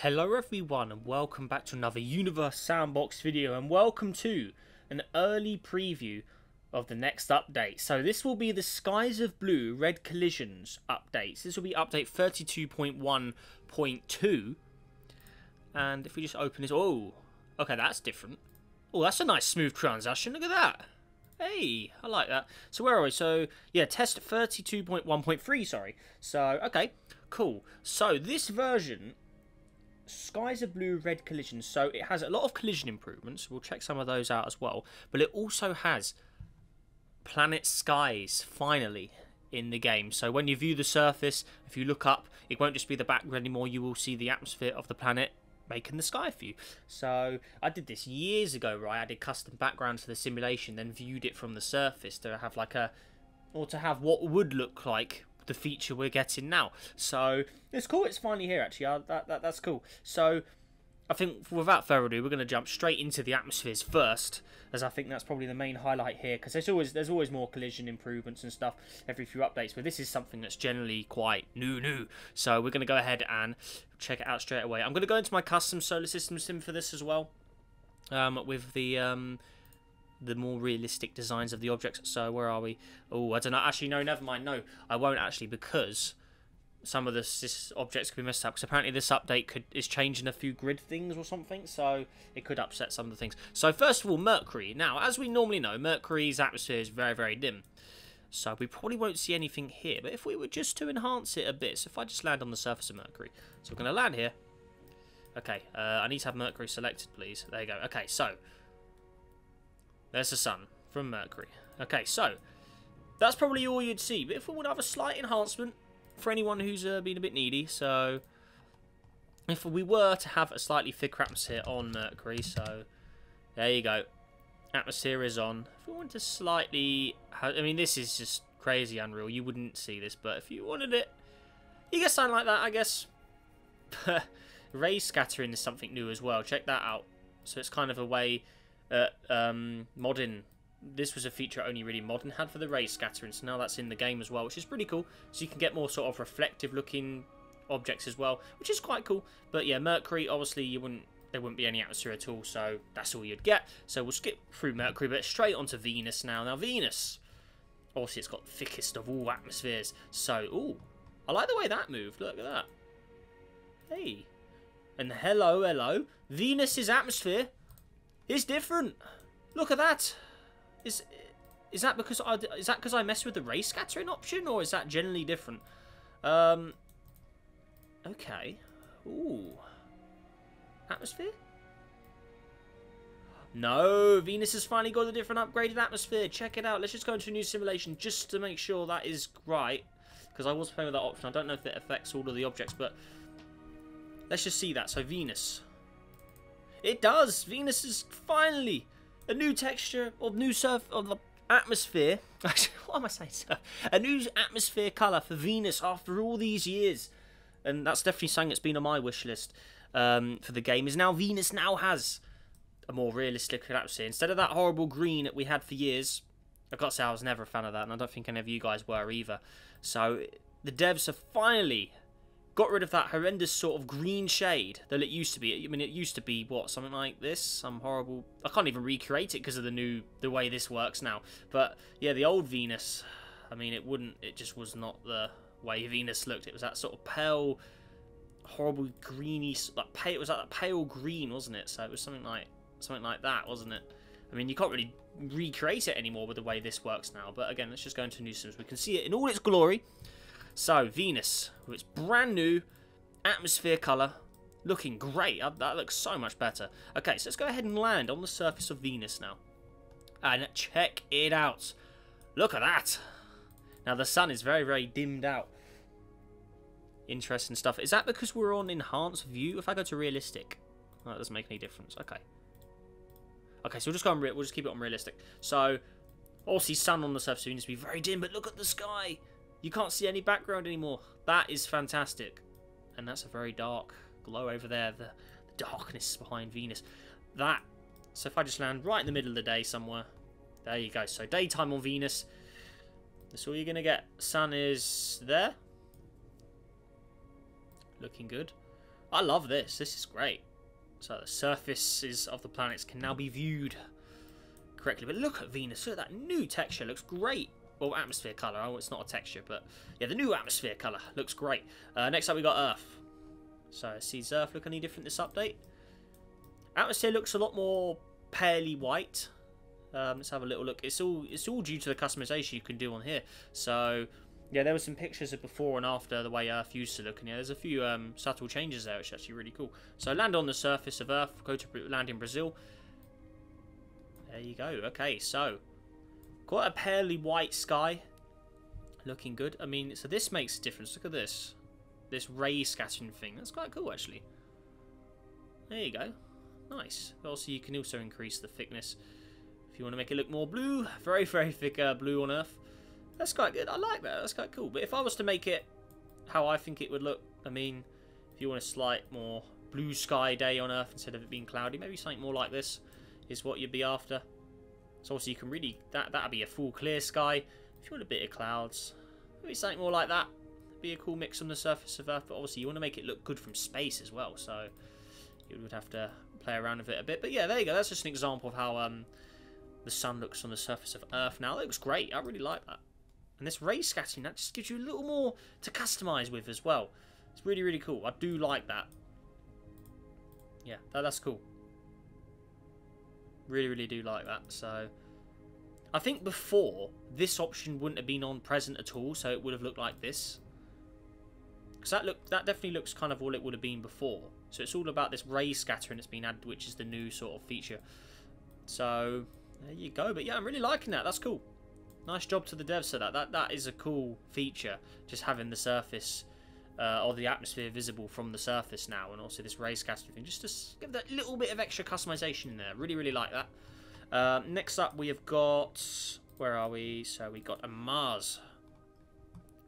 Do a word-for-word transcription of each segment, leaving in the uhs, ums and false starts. Hello everyone and welcome back to another Universe Sandbox video, and welcome to an early preview of the next update. So this will be the Skies of Blue Red Collisions updates. This will be update thirty-two point one point two. And if we just open this, oh, okay, that's different. Oh, that's a nice smooth transition, look at that. Hey, I like that. So where are we? So yeah, test thirty-two point one point three, sorry. So, okay, cool. So this version, Skies of Blue Red Collisions, so it has a lot of collision improvements. We'll check some of those out as well, but it also has planet skies finally in the game. So when you view the surface, if you look up, it won't just be the background anymore, you will see the atmosphere of the planet making the sky for you. So I did this years ago, right? I did custom backgrounds for the simulation, then viewed it from the surface to have like a, or to have what would look like the feature we're getting now. So it's cool, it's finally here actually. Uh, that, that that's cool. So I think without further ado, we're going to jump straight into the atmospheres first, as I think that's probably the main highlight here, because there's always there's always more collision improvements and stuff every few updates, but this is something that's generally quite new new. So we're going to go ahead and check it out straight away. I'm going to go into my custom solar system sim for this as well, um with the um the more realistic designs of the objects. So where are we? Oh, I don't know. Actually, no, never mind. No, I won't actually, because some of the this objects could be messed up, because apparently this update could is changing a few grid things or something, so it could upset some of the things. So first of all, Mercury. Now, as we normally know, Mercury's atmosphere is very, very dim. So we probably won't see anything here, but if we were just to enhance it a bit, so if I just land on the surface of Mercury. So we're going to land here. Okay, uh, I need to have Mercury selected, please. There you go. Okay, so there's the sun from Mercury. Okay, so that's probably all you'd see. But if we want to have a slight enhancement for anyone who's uh, been a bit needy, so if we were to have a slightly thicker atmosphere on Mercury, so there you go. Atmosphere is on. If we want to slightly, I mean, this is just crazy unreal. You wouldn't see this, but if you wanted it, you get something like that, I guess. Ray scattering is something new as well. Check that out. So it's kind of a way Uh, um, modding. This was a feature only really modding had for the ray scattering, so now that's in the game as well, which is pretty cool. So you can get more sort of reflective looking objects as well, which is quite cool. But yeah, Mercury, obviously you wouldn't, there wouldn't be any atmosphere at all, so that's all you'd get. So we'll skip through Mercury, but straight onto Venus now. Now Venus, obviously it's got the thickest of all atmospheres. So, ooh, I like the way that moved. Look at that. Hey. And hello, hello. Venus's atmosphere, it's different. Look at that. Is is that because I is that because I messed with the ray scattering option, or is that generally different? Um. Okay. Ooh. Atmosphere? No, Venus has finally got a different upgraded atmosphere. Check it out. Let's just go into a new simulation just to make sure that is right, because I was playing with that option. I don't know if it affects all of the objects, but let's just see that. So Venus. It does. Venus is finally a new texture or new surf of the atmosphere. What am I saying, sir? A new atmosphere color for Venus after all these years, and that's definitely something that's been on my wish list um, for the game. Is now Venus now has a more realistic atmosphere instead of that horrible green that we had for years. I've got to say, I was never a fan of that, and I don't think any of you guys were either. So the devs have finally got rid of that horrendous sort of green shade that it used to be. I mean, it used to be, what, something like this? Some horrible, I can't even recreate it because of the new, the way this works now. But yeah, the old Venus, I mean, it wouldn't, it just was not the way Venus looked. It was that sort of pale, horrible greeny, like pale, it was like that pale green, wasn't it? So it was something like, something like that, wasn't it? I mean, you can't really recreate it anymore with the way this works now. But again, let's just go into new sims. We can see it in all its glory. So, Venus, with its brand new atmosphere colour, looking great. That looks so much better. Okay, so let's go ahead and land on the surface of Venus now. And check it out. Look at that. Now, the sun is very, very dimmed out. Interesting stuff. Is that because we're on enhanced view? If I go to realistic, oh, that doesn't make any difference. Okay. Okay, so we'll just, go on, we'll just keep it on realistic. So, obviously, sun on the surface of Venus will be very dim, but look at the sky. You can't see any background anymore. That is fantastic. And that's a very dark glow over there. The, the darkness behind Venus. That. So if I just land right in the middle of the day somewhere. There you go. So daytime on Venus. That's all you're going to get. Sun is there. Looking good. I love this. This is great. So the surfaces of the planets can now be viewed correctly. But look at Venus. Look at that new texture. Looks great. Well, atmosphere colour. Oh, it's not a texture, but yeah, the new atmosphere colour looks great. Uh, next up, we got Earth. So, sees Earth look any different this update? Atmosphere looks a lot more palely white. Um, let's have a little look. It's all it's all due to the customization you can do on here. So, yeah, there were some pictures of before and after the way Earth used to look, and yeah, there's a few um, subtle changes there, which is actually really cool. So, land on the surface of Earth. Go to land in Brazil. There you go. Okay, so. Quite a palely white sky. Looking good. I mean, so this makes a difference. Look at this. This ray scattering thing. That's quite cool, actually. There you go. Nice. Also, you can also increase the thickness if you want to make it look more blue. Very, very thick uh, blue on Earth. That's quite good. I like that. That's quite cool. But if I was to make it how I think it would look, I mean, if you want a slight more blue sky day on Earth instead of it being cloudy, maybe something more like this is what you'd be after. So obviously you can really, that, that'd be a full clear sky. If you want a bit of clouds, maybe something more like that. It'd be a cool mix on the surface of Earth, but obviously you want to make it look good from space as well. So you would have to play around with it a bit. But yeah, there you go. That's just an example of how um, the sun looks on the surface of Earth now. That looks great. I really like that. And this ray scattering, that just gives you a little more to customise with as well. It's really, really cool. I do like that. Yeah, that, that's cool. Really, really do like that. So, I think before, this option wouldn't have been on present at all, so it would have looked like this. Because that look, that definitely looks kind of all it would have been before. So, it's all about this ray scattering that's been added, which is the new sort of feature. So, there you go. But yeah, I'm really liking that. That's cool. Nice job to the devs for that. That, that is a cool feature, just having the surface uh, or the atmosphere visible from the surface now, and also this ray scattering thing, just to give that little bit of extra customization in there. Really, really like that. Um, next up, we have got, where are we? So we got a Mars.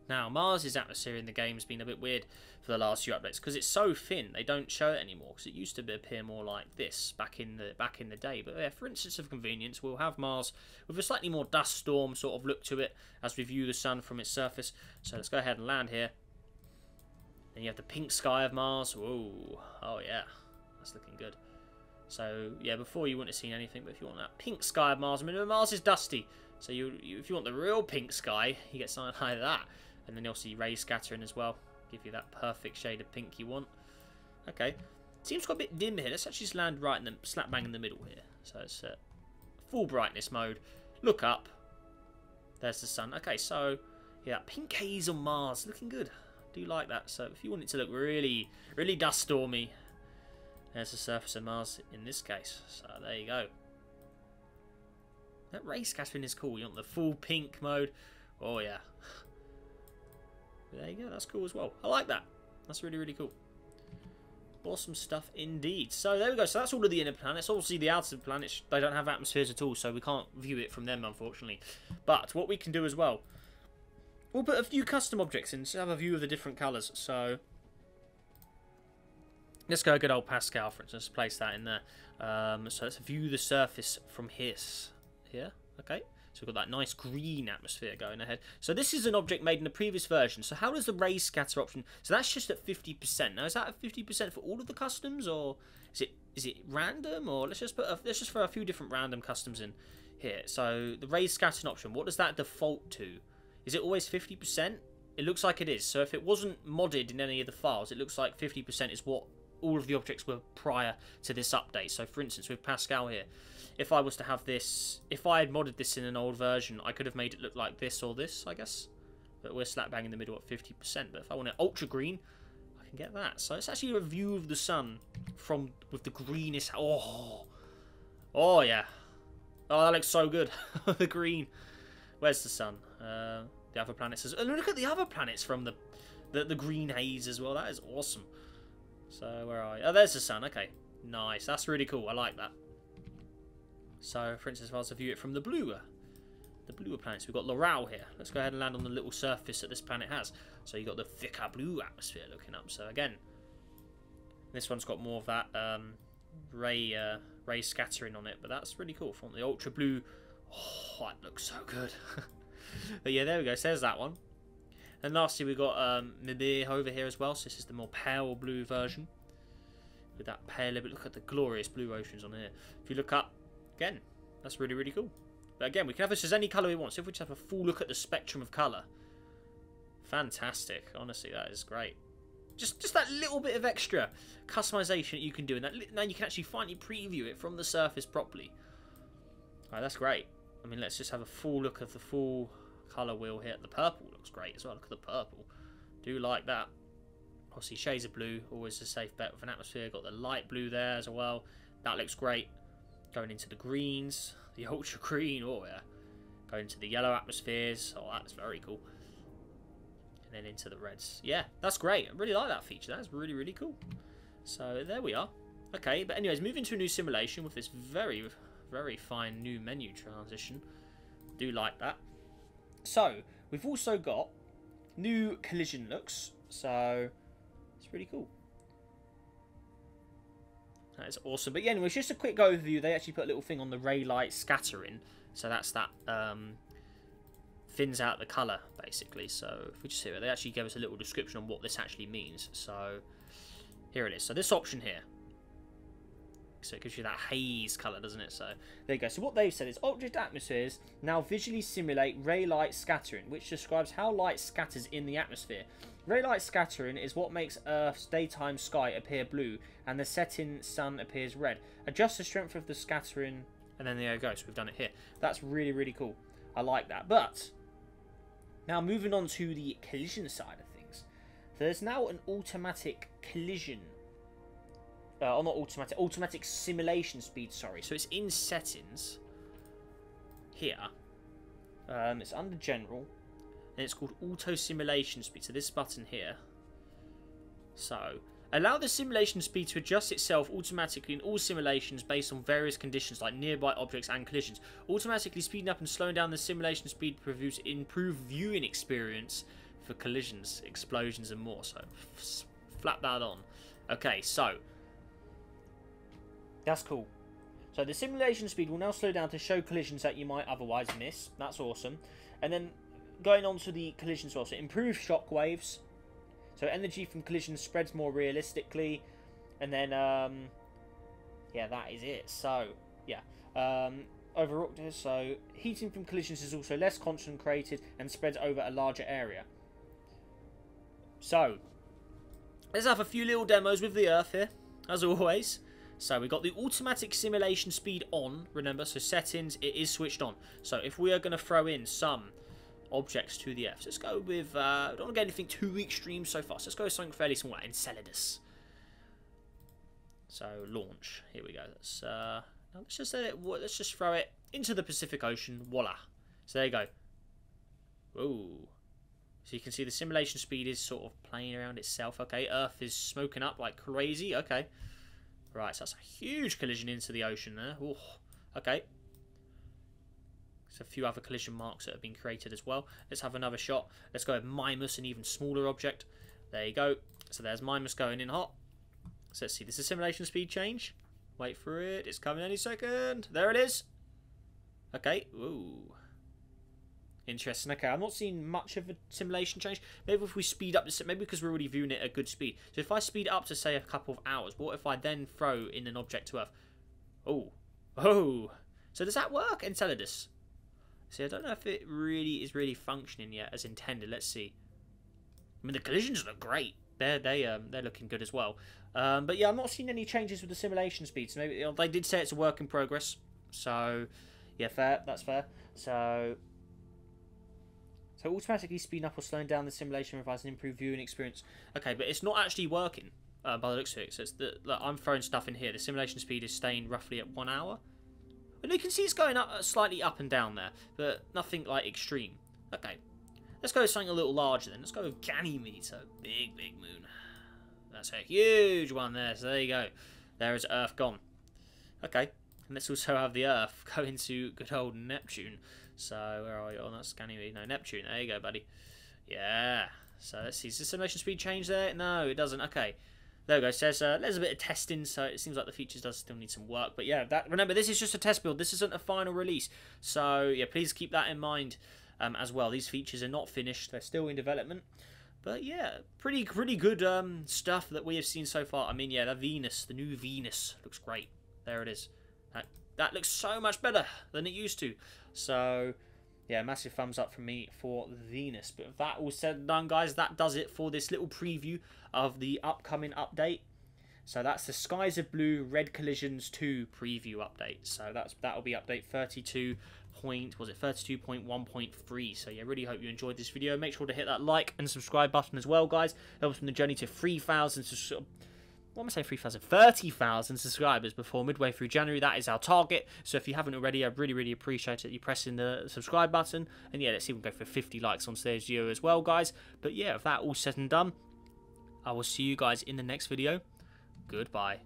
Now, Mars's atmosphere in the game has been a bit weird for the last few updates because it's so thin. They don't show it anymore because it used to appear more like this back in the back in the day. But yeah, for instance, of convenience, we'll have Mars with a slightly more dust storm sort of look to it as we view the sun from its surface. So let's go ahead and land here. Then you have the pink sky of Mars. Whoa! Oh yeah, that's looking good. So yeah, before you wouldn't have seen anything, but if you want that pink sky of Mars, I mean, Mars is dusty. So you, you if you want the real pink sky, you get something like that. And then you'll see ray scattering as well. Give you that perfect shade of pink you want. Okay. Seems quite a bit dim here. Let's actually just land right in the slap bang in the middle here. So it's uh, full brightness mode. Look up. There's the sun. Okay, so yeah, pink haze on Mars. Looking good. I do like that. So if you want it to look really, really dust stormy, there's the surface of Mars in this case. So there you go. That ray scattering is cool. You want the full pink mode. Oh, yeah. There you go, that's cool as well. I like that. That's really, really cool. Awesome stuff indeed. So there we go. So that's all of the inner planets. Obviously, the outer planets, they don't have atmospheres at all, so we can't view it from them, unfortunately. But what we can do as well, we'll put a few custom objects in to have a view of the different colours. So let's go good old Pascal, for instance. Place that in there. Um, so let's view the surface from here. Here, okay. So we've got that nice green atmosphere going ahead. So this is an object made in the previous version. So how does the ray scatter option... So that's just at fifty percent. Now, is that at fifty percent for all of the customs? Or is it is it random? Or let's just put a, let's just throw a few different random customs in here. So the ray scattering option, what does that default to? Is it always fifty percent? It looks like it is. So if it wasn't modded in any of the files, it looks like fifty percent is what all of the objects were prior to this update. So for instance, with Pascal here, if I was to have this, if I had modded this in an old version, I could have made it look like this or this, I guess. But we're slap bang in the middle at fifty percent. But if I want it ultra green, I can get that. So it's actually a view of the sun from with the greenest. Oh, oh yeah. Oh, that looks so good. The green. Where's the sun? Uh, the other planets. Is, and look at the other planets from the, the the green haze as well. That is awesome. So where are I? Oh, there's the sun. Okay, nice. That's really cool. I like that. So, for instance, if I was to view it from the bluer, the bluer planets, we've got Loral here. Let's go ahead and land on the little surface that this planet has. So you've got the thicker blue atmosphere looking up. So again, this one's got more of that um, ray uh, ray scattering on it, but that's really cool. From the ultra blue, oh, that looks so good. But yeah, there we go. So there's that one. And lastly, we've got um, Mimir over here as well. So this is the more pale blue version. with that paler, but look at the glorious blue oceans on here. If you look up, again, that's really, really cool. But again, we can have this as any colour we want. So if we just have a full look at the spectrum of colour. Fantastic. Honestly, that is great. Just just that little bit of extra customization that you can do. And that now you can actually finally preview it from the surface properly. Alright, that's great. I mean, let's just have a full look of the full colour wheel here. The purple looks great as well. Look at the purple. Do like that. Obviously, shades of blue, always a safe bet with an atmosphere. Got the light blue there as well. That looks great. Going into the greens, the ultra green, oh yeah. Going into the yellow atmospheres, oh, that's very cool. And then into the reds. Yeah, that's great. I really like that feature. That's really, really cool. So there we are. Okay, but anyways, moving to a new simulation with this very, very fine new menu transition. Do like that. So we've also got new collision looks. So it's really cool. That is awesome. But yeah, anyway, it's just a quick overview. They actually put a little thing on the ray light scattering. So that's that um, thins out the colour, basically. So if we just hear it, they actually gave us a little description on what this actually means. So here it is. So this option here. So it gives you that haze colour, doesn't it? So there you go. So what they've said is object atmospheres now visually simulate ray light scattering, which describes how light scatters in the atmosphere. Ray light scattering is what makes Earth's daytime sky appear blue and the setting sun appears red. Adjust the strength of the scattering, and then there you go. So we've done it here. That's really, really cool. I like that. But now moving on to the collision side of things. There's now an automatic collision. Uh, or not automatic. Automatic simulation speed, sorry. So it's in settings here. Um, it's under general. And it's called auto simulation speed. So this button here. So allow the simulation speed to adjust itself automatically in all simulations based on various conditions like nearby objects and collisions. Automatically speeding up and slowing down the simulation speed produces improved viewing experience for collisions, explosions, and more. So flap that on. Okay, so that's cool. So the simulation speed will now slow down to show collisions that you might otherwise miss. That's awesome. And then going on to the collisions as well, so improve shock waves, so energy from collisions spreads more realistically, and then um, yeah, that is it. So yeah, um, over so heating from collisions is also less concentrated and spreads over a larger area. So let's have a few little demos with the Earth here, as always. So we got the automatic simulation speed on. Remember, so settings, it is switched on. So if we are going to throw in some objects to the Earth. So let's go with, uh, I don't want to get anything too extreme so far. So let's go with something fairly small, Enceladus. So launch, here we go. Let's, uh, now let's just let it, let's just throw it into the Pacific Ocean, voila. So there you go. Ooh. So you can see the simulation speed is sort of playing around itself. Okay, Earth is smoking up like crazy, okay. Right, so that's a huge collision into the ocean there. Ooh, okay. There's a few other collision marks that have been created as well. Let's have another shot. Let's go with Mimas, an even smaller object. There you go. So there's Mimas going in hot. So let's see. This is simulation speed change. Wait for it. It's coming any second. There it is. Okay. Ooh. Interesting. Okay. I've not seen much of a simulation change. Maybe if we speed up this, maybe because we're already viewing it at a good speed. So if I speed up to, say, a couple of hours, but what if I then throw in an object to Earth? Oh. Oh. So does that work, Enceladus? See, I don't know if it really is really functioning yet as intended. Let's see. I mean, the collisions look great. They're, they, um, they're looking good as well. Um, but yeah, I'm not seeing any changes with the simulation speeds. Maybe, you know, they did say it's a work in progress. So, yeah, fair. That's fair. So, so automatically speeding up or slowing down the simulation provides an improved viewing experience. Okay, but it's not actually working uh, by the looks of it. So it's the, like, I'm throwing stuff in here. The simulation speed is staying roughly at one hour. And you can see it's going up slightly up and down there, but nothing like extreme. Okay, let's go with something a little larger then. Let's go with Ganymede, so big, big moon. That's a huge one there, so there you go. There is Earth gone. Okay, and let's also have the Earth go into good old Neptune. So where are you? Oh, that's Ganymede. No, Neptune. There you go, buddy. Yeah. So let's see. Does the simulation speed change there? No, it doesn't. Okay. There we go. It says uh, there's a bit of testing, so it seems like the features does still need some work. But yeah, that, remember, this is just a test build. This isn't a final release. So yeah, please keep that in mind um, as well. These features are not finished. They're still in development. But yeah, pretty pretty good um, stuff that we have seen so far. I mean, yeah, the Venus, the new Venus, looks great. There it is. That, that looks so much better than it used to. So, yeah, massive thumbs up from me for Venus. But with that all said and done, guys, that does it for this little preview of the upcoming update. So that's the Skies of Blue Red Collisions two preview update. So that's that'll be update thirty-two point was it thirty-two point one point three. So yeah, really hope you enjoyed this video. Make sure to hit that like and subscribe button as well, guys. Help us on the journey to three thousand. What am I saying? three thousand, thirty thousand subscribers before midway through January. That is our target. So if you haven't already, I really really appreciate it. You pressing the subscribe button, and yeah, let's see if we can go for fifty likes on today's video as well, guys. But yeah, with that all said and done, I will see you guys in the next video. Goodbye.